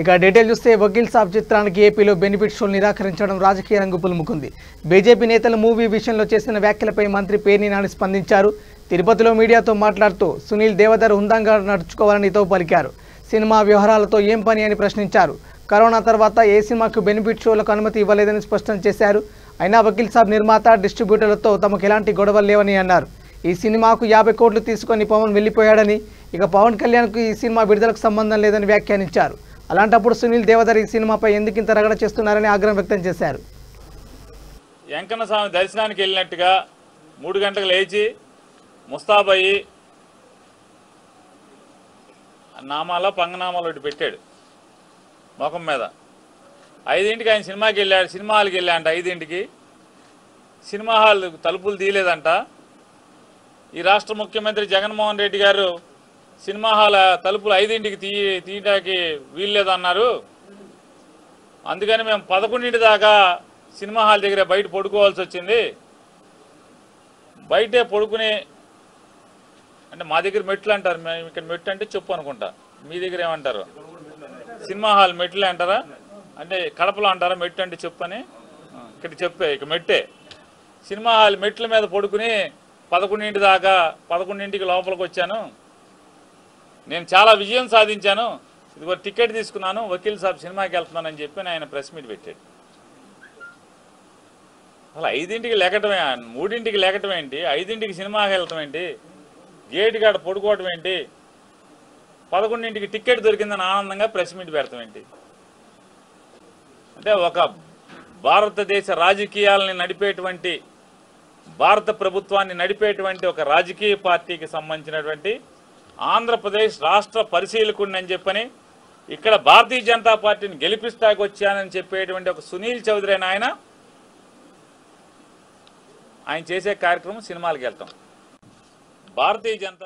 ఇక డీటెయిల్ చూస్తే వకీల్ సాబ్ చిత్రానికి ఏపీలో బెనిఫిట్ షోలు నిరాకరించడం రాజకీయ రంగు పులుముకుంది. బీజేపీ నేతలు మూవీ విషయంలో చేసిన వ్యాఖ్యలపై మంత్రి పేర్ని నాని స్పందించారు. తిరుపతిలో మీడియాతో మాట్లాడుతూ సునీల్ దేవధర్ హుందాగా నడుచుకోవాలని తో పలికారు. సినిమా వ్యవహారాలతో ఏం పని అని ప్రశ్నించారు. కరోనా తర్వాత ఏ సినిమాకు బెనిఫిట్ షోలకు అనుమతి ఇవ్వలేదని స్పష్టం చేశారు. అయినా వకీల్ సాబ్ నిర్మాత డిస్ట్రిబ్యూటర్లతో తమకు ఎలాంటి గొడవలు లేవని అన్నారు. ఈ సినిమాకు 50 కోట్లు తీసుకొని పవన్ వెళ్ళిపోయాడని, ఇక పవన్ కళ్యాణ్కు ఈ సినిమా విడుదలకు సంబంధం లేదని వ్యాఖ్యానించారు. అలాంటప్పుడు సునీల్ దేవధర్ ఈ సినిమాపై ఎందుకు ఇంత రగడ చేస్తున్నారని ఆగ్రహం వ్యక్తం చేశారు. వెంకన్న స్వామి దర్శనానికి వెళ్ళినట్టుగా 3 గంటలకు లేచి ముస్తాబయ్యి నామాల పంగనామాలు ఒకటి పెట్టాడు ముఖం మీద. 5 గంటలకి ఆయన సినిమాకి వెళ్ళాడు. సినిమా హాల్కి వెళ్ళాడంట 5 గంటలకి. సినిమా హాల్ తలుపులు తీయలేదంట. ఈ రాష్ట్ర ముఖ్యమంత్రి జగన్మోహన్ రెడ్డి గారు సినిమా హాల్ తలుపులు 5 గంటలకి తీయడానికి వీల్లేదన్నారు. అందుకని మేము 11 గంటల దాకా సినిమా హాల్ దగ్గర బయట పడుకోవాల్సి వచ్చింది. బయటే పడుకునే, అంటే మా దగ్గర మెట్లు అంటారు, మేము ఇక్కడ మెట్లు అంటే చెప్పు అనుకుంటా, మీ దగ్గర ఏమంటారు? సినిమా హాల్ మెట్లు అంటారా? అంటే కడపలో అంటారా మెట్లు అంటే చెప్పు అని? ఇక్కడ చెప్పే ఇక మెట్టే. సినిమా హాల్ మెట్ల మీద పడుకుని 11 గంటల దాకా 11 గంటలకి లోపలికి వచ్చాను. నేను చాలా విజయం సాధించాను. ఇదిగో టికెట్ తీసుకున్నాను, వకీల్ సాబ్ సినిమాకి వెళ్తున్నానని చెప్పి ఆయన ప్రెస్ మీట్ పెట్టాడు. అలా 5 గంటలకి లేకటమే, 3 గంటలకి లేకటం ఏంటి, 5 గంటలకి సినిమాకి వెళ్ళటం ఏంటి, గేటు కాడ పడుకోవటం ఏంటి, 11 గంటలకి టికెట్ దొరికిందని ఆనందంగా ప్రెస్ మీట్ పెడతాం ఏంటి? అంటే ఒక భారతదేశ రాజకీయాలని నడిపేటువంటి, భారత ప్రభుత్వాన్ని నడిపేటువంటి ఒక రాజకీయ పార్టీకి సంబంధించినటువంటి ఆంధ్రప్రదేశ్ రాష్ట్ర పరిశీలకుడిని అని చెప్పని, ఇక్కడ భారతీయ జనతా పార్టీని గెలిపిస్తాకి వచ్చానని చెప్పేటువంటి ఒక సునీల్ చౌదరి అని ఆయన చేసే కార్యక్రమం సినిమాలకు వెళ్తాం. భారతీయ జనతా